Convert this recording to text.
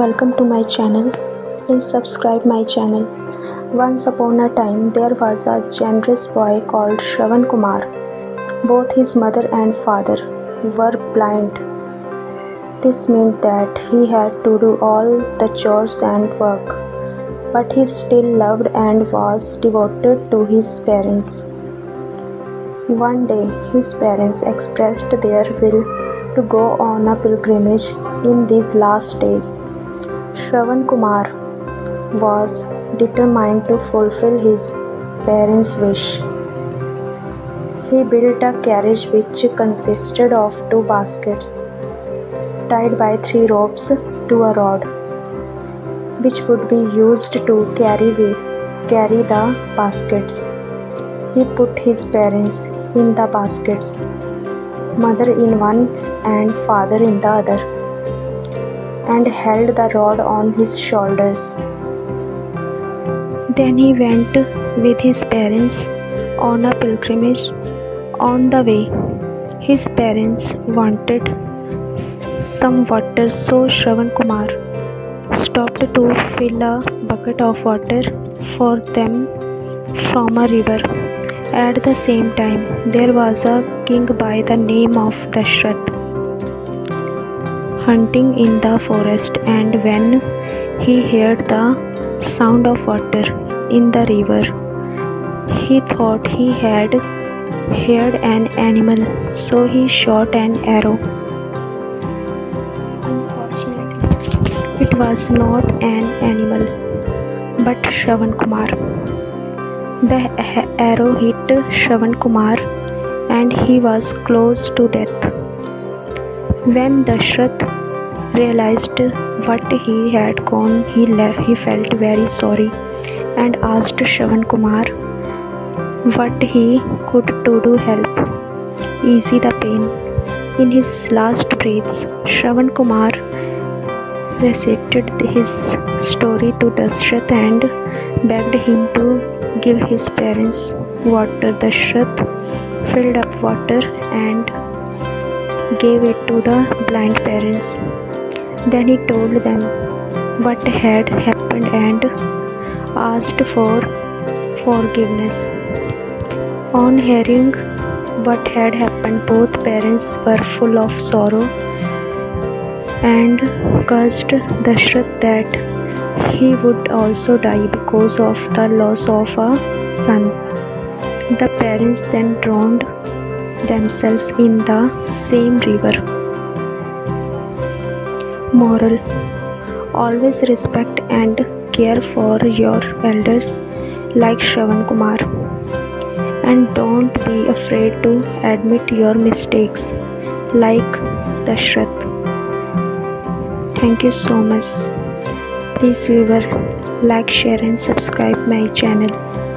Welcome to my channel. Please subscribe my channel. Once upon a time there was a generous boy called Shravan Kumar. Both his mother and father were blind. This meant that he had to do all the chores and work, but he still loved and was devoted to his parents. One day his parents expressed their will to go on a pilgrimage in these last days. Shravan Kumar was determined to fulfill his parents' wish. He built a carriage which consisted of 2 baskets tied by 3 ropes to a rod, which would be used to carry the baskets. He put his parents in the baskets, mother in one and father in the other, and held the rod on his shoulders. Then he went with his parents on a pilgrimage. On the way, his parents wanted some water, so Shravan Kumar stopped to fill a bucket of water for them from a river. At the same time, there was a king by the name of Dasharatha hunting in the forest, and when he heard the sound of water in the river, he thought he had heard an animal, so he shot an arrow. Unfortunately, it was not an animal but Shravan Kumar. The arrow hit Shravan Kumar and he was close to death. When Dasharatha realized what he had gone, he felt very sorry and asked Shravan Kumar what he could do help ease the pain. In his last breaths, Shravan Kumar recited his story to Dasharatha and begged him to give his parents water. Dasharatha filled up water and gave it to the blind parents. Then he told them what had happened and asked for forgiveness. On hearing what had happened, both parents were full of sorrow and cursed Dasharatha that he would also die because of the loss of a son. The parents then drowned themselves in the same river. Moral: always respect and care for your elders like Shravan Kumar, and don't be afraid to admit your mistakes like Dasharatha. Thank you so much. Please viewer, like, share and subscribe my channel.